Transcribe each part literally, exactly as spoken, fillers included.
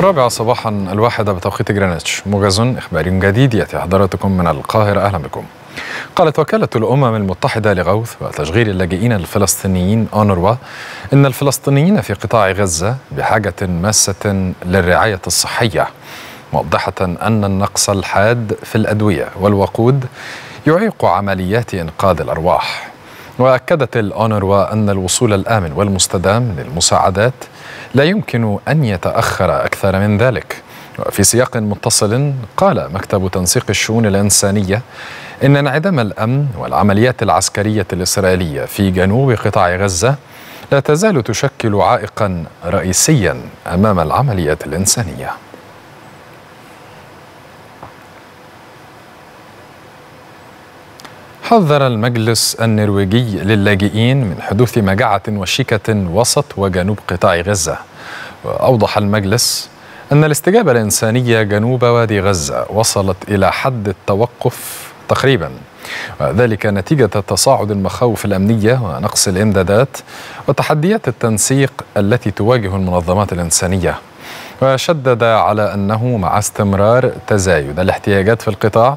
الرابعة صباحا الواحدة بتوقيت جرينتش، موجز إخباري جديد يأتي حضراتكم من القاهرة. أهلا بكم. قالت وكالة الأمم المتحدة لغوث وتشغيل اللاجئين الفلسطينيين أنروا إن الفلسطينيين في قطاع غزة بحاجة ماسة للرعاية الصحية، موضحة أن النقص الحاد في الأدوية والوقود يعيق عمليات إنقاذ الأرواح. وأكدت الأنروا أن الوصول الآمن والمستدام للمساعدات لا يمكن أن يتأخر أكثر من ذلك. وفي سياق متصل قال مكتب تنسيق الشؤون الإنسانية إن انعدام الأمن والعمليات العسكرية الإسرائيلية في جنوب قطاع غزة لا تزال تشكل عائقا رئيسيا أمام العمليات الإنسانية. حذر المجلس النرويجي للاجئين من حدوث مجاعة وشيكة وسط وجنوب قطاع غزة، وأوضح المجلس أن الاستجابة الإنسانية جنوب وادي غزة وصلت إلى حد التوقف تقريبا، وذلك نتيجة تصاعد المخاوف الأمنية ونقص الإمدادات وتحديات التنسيق التي تواجه المنظمات الإنسانية. وشدد على أنه مع استمرار تزايد الاحتياجات في القطاع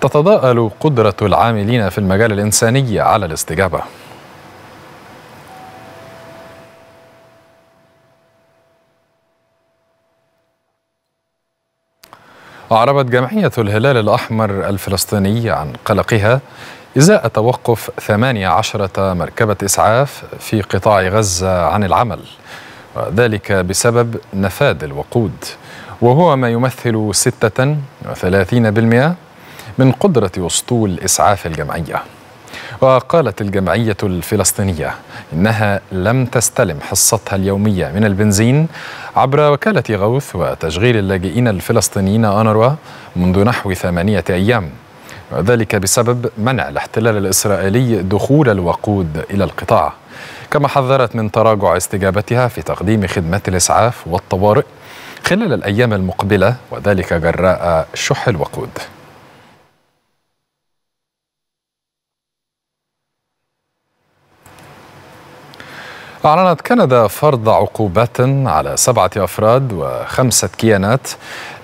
تتضاءل قدرة العاملين في المجال الإنساني على الاستجابة. أعربت جمعية الهلال الأحمر الفلسطيني عن قلقها إزاء توقف ثمانية عشر مركبة إسعاف في قطاع غزة عن العمل، وذلك بسبب نفاد الوقود، وهو ما يمثل ستة وثلاثين بالمئة من قدرة أسطول إسعاف الجمعية. وقالت الجمعية الفلسطينية إنها لم تستلم حصتها اليومية من البنزين عبر وكالة غوث وتشغيل اللاجئين الفلسطينيين أنروا منذ نحو ثمانية أيام، وذلك بسبب منع الاحتلال الإسرائيلي دخول الوقود إلى القطاع، كما حذرت من تراجع استجابتها في تقديم خدمات الإسعاف والطوارئ خلال الأيام المقبلة، وذلك جراء شح الوقود. أعلنت كندا فرض عقوبات على سبعة أفراد وخمسة كيانات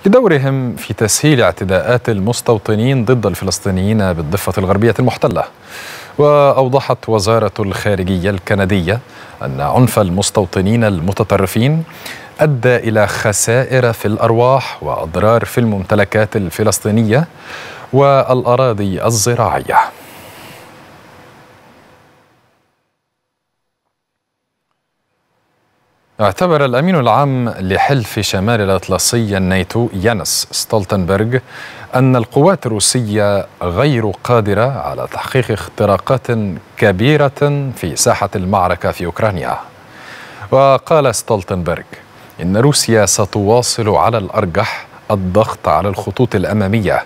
لدورهم في تسهيل اعتداءات المستوطنين ضد الفلسطينيين بالضفة الغربية المحتلة. وأوضحت وزارة الخارجية الكندية أن عنف المستوطنين المتطرفين أدى إلى خسائر في الأرواح وأضرار في الممتلكات الفلسطينية والأراضي الزراعية. اعتبر الأمين العام لحلف شمال الأطلسي الناتو يانس ستولتنبرغ أن القوات الروسية غير قادرة على تحقيق اختراقات كبيرة في ساحة المعركة في أوكرانيا. وقال ستولتنبرغ إن روسيا ستواصل على الأرجح الضغط على الخطوط الأمامية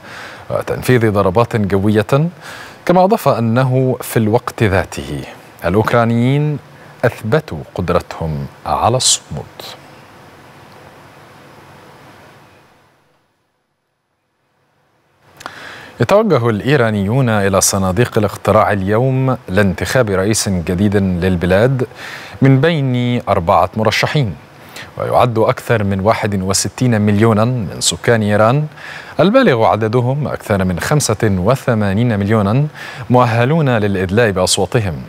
وتنفيذ ضربات جوية، كما أضاف أنه في الوقت ذاته الأوكرانيين أثبتوا قدرتهم على الصمود. يتوجه الإيرانيون إلى صناديق الاقتراع اليوم لانتخاب رئيس جديد للبلاد من بين أربعة مرشحين، ويعد أكثر من واحد وستين مليونا من سكان إيران البالغ عددهم أكثر من خمسة وثمانين مليونا مؤهلون للإدلاء بأصواتهم.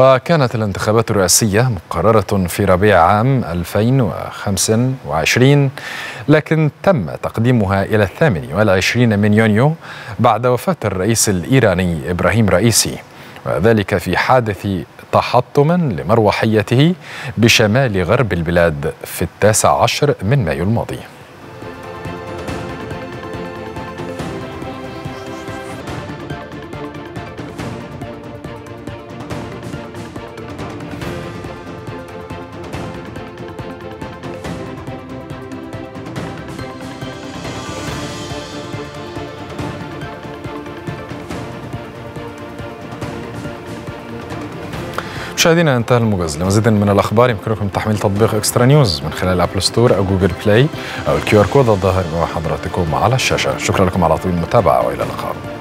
وكانت الانتخابات الرئاسية مقررة في ربيع عام ألفين وخمسة وعشرين، لكن تم تقديمها إلى الثامن والعشرين من يونيو بعد وفاة الرئيس الإيراني إبراهيم رئيسي، وذلك في حادث تحطم لمروحيته بشمال غرب البلاد في التاسع عشر من مايو الماضي. مشاهدينا انتهى الموجز. لمزيد من الاخبار يمكنكم تحميل تطبيق اكسترا نيوز من خلال ابل ستور او جوجل بلاي او الكيو ار كود الظاهر مع حضراتكم على الشاشه. شكرا لكم على طول المتابعه والى اللقاء.